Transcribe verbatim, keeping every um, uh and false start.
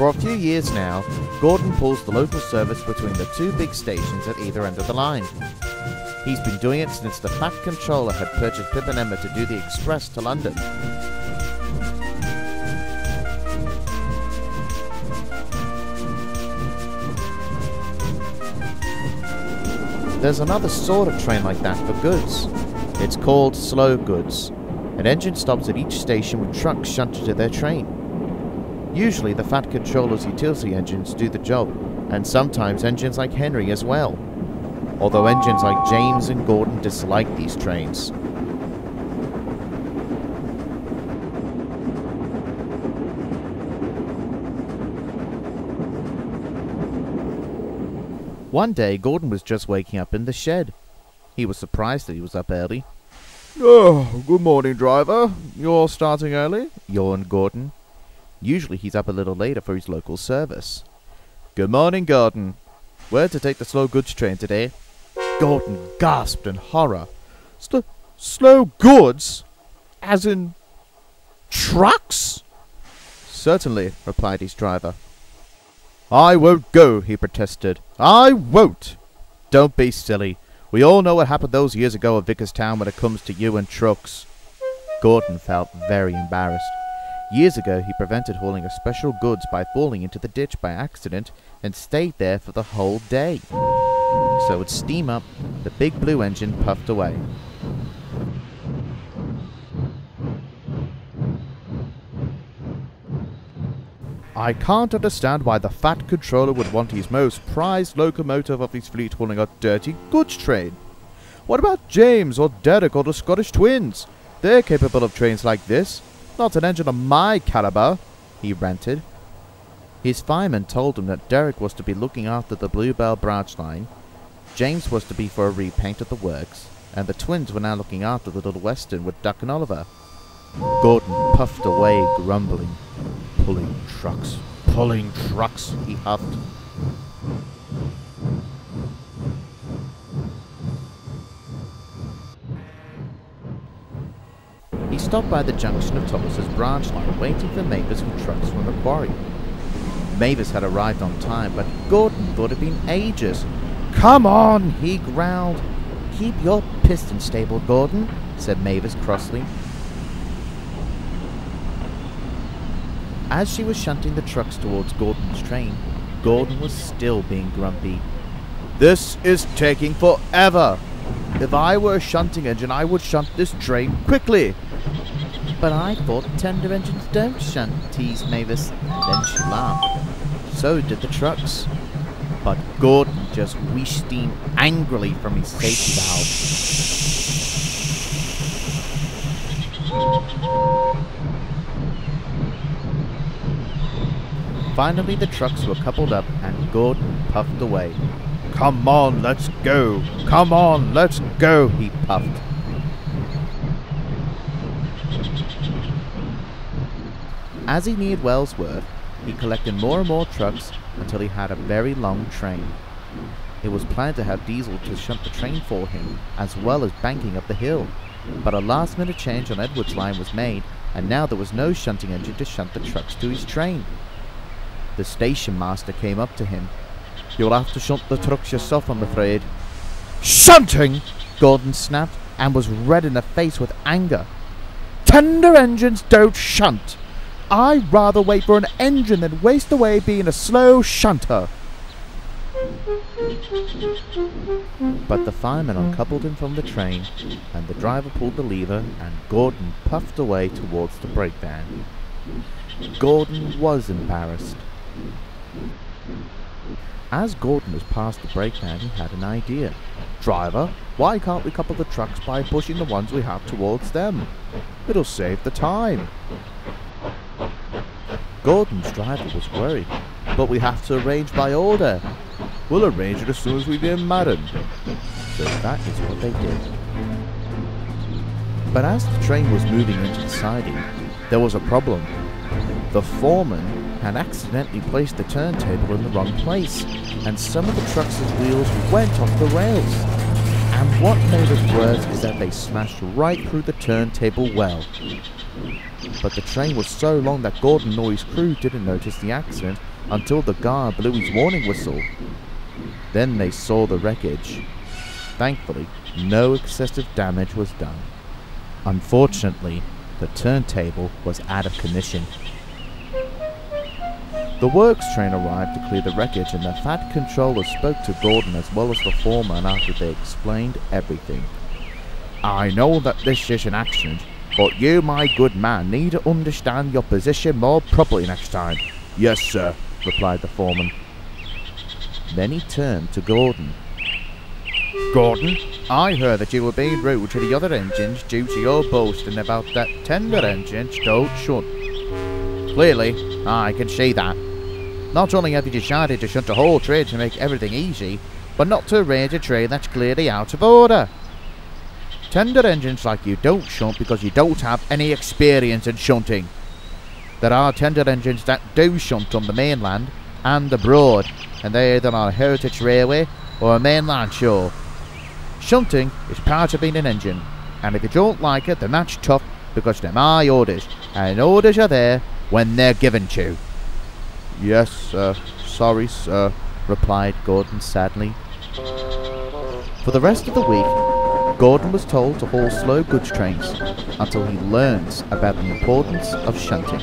For a few years now, Gordon pulls the local service between the two big stations at either end of the line. He's been doing it since the Fat Controller had purchased Pip and Emma to do the express to London. There's another sort of train like that for goods. It's called Slow Goods. An engine stops at each station with trucks shunted to their train. Usually the Fat Controller's utility engines do the job, and sometimes engines like Henry as well. Although engines like James and Gordon dislike these trains. One day, Gordon was just waking up in the shed. He was surprised that he was up early. "Oh, good morning, driver. You're starting early?" yawned Gordon. Usually he's up a little later for his local service. "Good morning, Gordon. Where to take the slow goods train today?" Gordon gasped in horror. Sl- slow goods? As in trucks?" "Certainly," replied his driver. "I won't go," he protested. "I won't!" "Don't be silly. We all know what happened those years ago at Vicarstown when it comes to you and trucks." Gordon felt very embarrassed. Years ago, he prevented hauling of special goods by falling into the ditch by accident and stayed there for the whole day. So it would steam up, the big blue engine puffed away. "I can't understand why the Fat Controller would want his most prized locomotive of his fleet hauling a dirty goods train. What about James or Derek or the Scottish twins? They're capable of trains like this. Not an engine of my caliber," he ranted. His fireman told him that Derek was to be looking after the Bluebell branch line, James was to be for a repaint of the works, and the twins were now looking after the Little Western with Duck and Oliver. Gordon puffed away, grumbling. "Pulling trucks, pulling trucks," he huffed. He stopped by the junction of Thomas's branch line, waiting for Mavis with trucks from the quarry. Mavis had arrived on time, but Gordon thought it'd been ages. "Come on," he growled. "Keep your piston stable, Gordon," said Mavis crossly. As she was shunting the trucks towards Gordon's train, Gordon was still being grumpy. "This is taking forever. If I were a shunting engine, I would shunt this train quickly." "But I thought tender engines don't shunt," teased Mavis. Then she laughed. So did the trucks. But Gordon just wheezed steam angrily from his safety valve. Finally, the trucks were coupled up and Gordon puffed away. "Come on, let's go! Come on, let's go!" he puffed. As he neared Wellsworth, he collected more and more trucks until he had a very long train. It was planned to have Diesel to shunt the train for him, as well as banking up the hill. But a last-minute change on Edward's line was made, and now there was no shunting engine to shunt the trucks to his train. The station master came up to him. "You'll have to shunt the trucks yourself, I'm afraid." "Shunting!" Gordon snapped, and was red in the face with anger. "Tender engines don't shunt. I'd rather wait for an engine than waste away being a slow shunter." But the fireman uncoupled him from the train, and the driver pulled the lever, and Gordon puffed away towards the brake van. Gordon was embarrassed. As Gordon was past the brake van, he had an idea. "Driver, why can't we couple the trucks by pushing the ones we have towards them? It'll save the time." Gordon's driver was worried. "But we have to arrange by order." "We'll arrange it as soon as we've been Madden." So that is what they did. But as the train was moving into the siding, there was a problem. The foreman had accidentally placed the turntable in the wrong place, and some of the trucks' wheels went off the rails. And what made it worse is that they smashed right through the turntable well. But the train was so long that Gordon and all his crew didn't notice the accident until the guard blew his warning whistle. Then they saw the wreckage. Thankfully, no excessive damage was done. Unfortunately, the turntable was out of commission. The works train arrived to clear the wreckage, and the Fat Controller spoke to Gordon as well as the foreman after they explained everything. "I know that this is an accident, but you, my good man, need to understand your position more properly next time." "Yes, sir," replied the foreman. Then he turned to Gordon. "Gordon, I heard that you were being rude to the other engines due to your boasting about that tender engine stowed shut. Clearly, I can see that. Not only have you decided to shut the whole trade to make everything easy, but not to raid a trade that's clearly out of order. Tender engines like you don't shunt because you don't have any experience in shunting. There are tender engines that do shunt on the mainland and abroad, and they are either on a heritage railway or a mainland show. Shunting is part of being an engine, and if you don't like it, then that's tough, because they're my orders, and orders are there when they're given to." "Yes, sir. Sorry, sir," replied Gordon sadly. For the rest of the week, Gordon was told to haul slow goods trains until he learns about the importance of shunting.